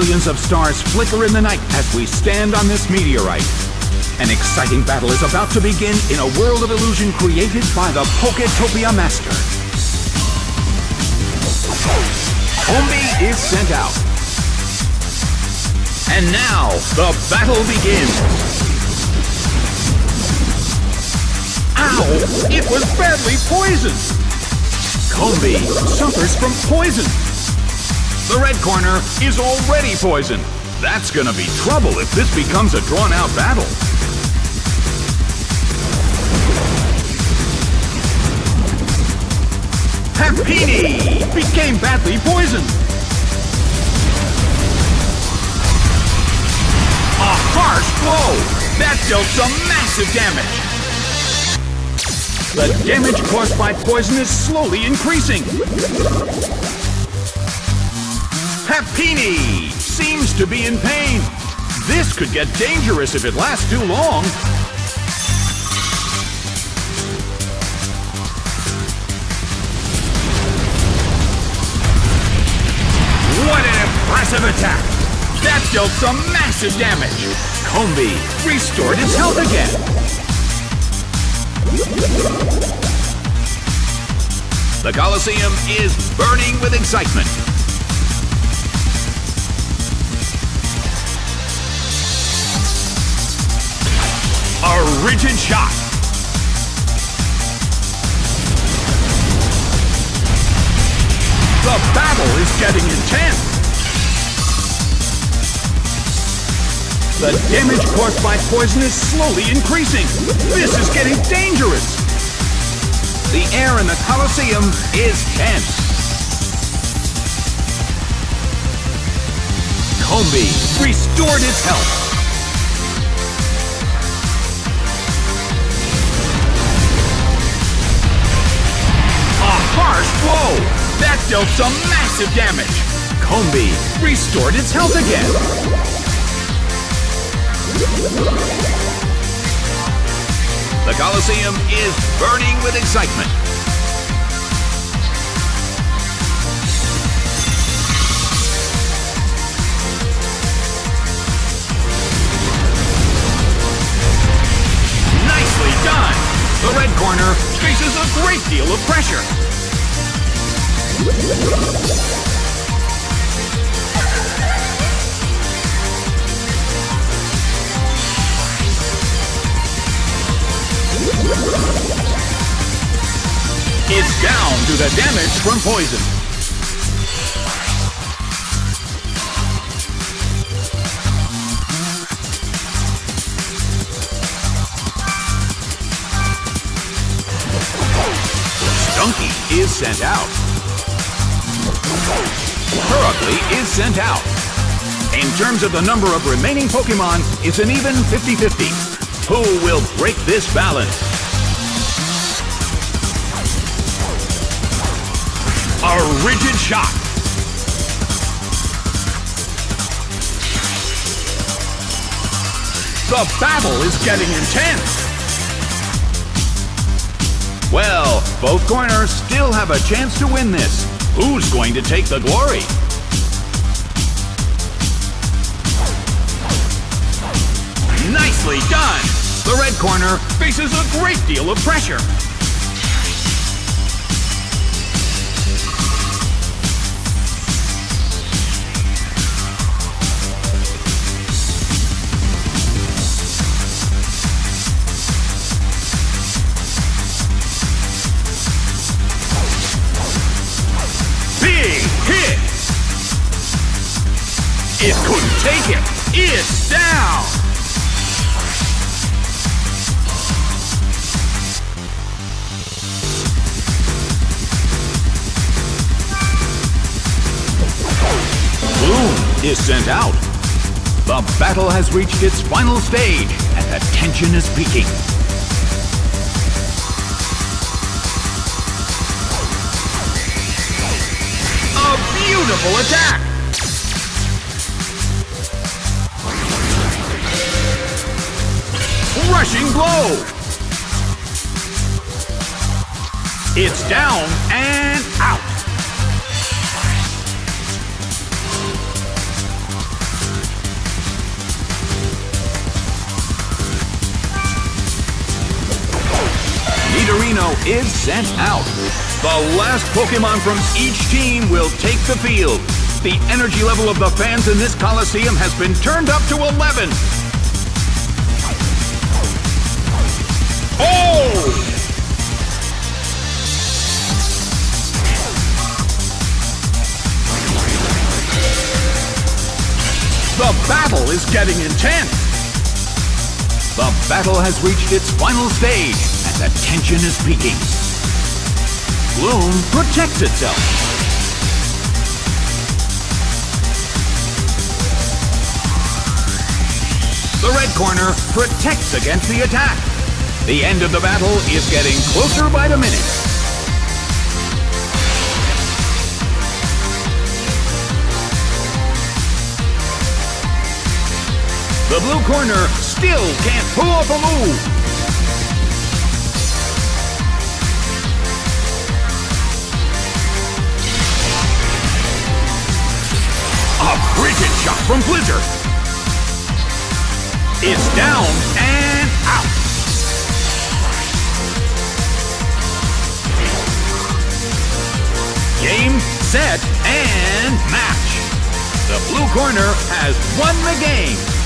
Millions of stars flicker in the night as we stand on this meteorite. An exciting battle is about to begin in a world of illusion created by the Poketopia Master. Combee is sent out. And now, the battle begins! Ow! It was badly poisoned! Combee suffers from poison! The red corner is already poisoned. That's gonna be trouble if this becomes a drawn-out battle. Happiny became badly poisoned. A harsh blow! That dealt some massive damage. The damage caused by poison is slowly increasing. Happiny seems to be in pain. This could get dangerous if it lasts too long. What an impressive attack! That dealt some massive damage. Combee restored its health again. The Colosseum is burning with excitement. A rigid shot. The battle is getting intense. The damage caused by poison is slowly increasing. This is getting dangerous. The air in the Colosseum is tense. Combee restored its health. Whoa! That dealt some massive damage! Combee restored its health again! The Colosseum is burning with excitement! Nicely done! The red corner faces a great deal of pressure! It's down to the damage from poison. Stunky is sent out. Purugly is sent out. In terms of the number of remaining Pokemon, it's an even 50-50. Who will break this balance? A rigid shot. The battle is getting intense. Well, both corners still have a chance to win this. Who's going to take the glory? Nicely done! The red corner faces a great deal of pressure. It couldn't take it! It's down! Gloom is sent out. The battle has reached its final stage, and the tension is peaking. A beautiful attack! Crushing blow! It's down and out! Nidorino is sent out. The last Pokemon from each team will take the field. The energy level of the fans in this Colosseum has been turned up to 11. Oh! The battle is getting intense! The battle has reached its final stage, and the tension is peaking. Gloom protects itself. The red corner protects against the attack. The end of the battle is getting closer by the minute. The blue corner still can't pull off a move. A brilliant shot from Blizzard. It's down and out. Game, set, and match. The blue corner has won the game.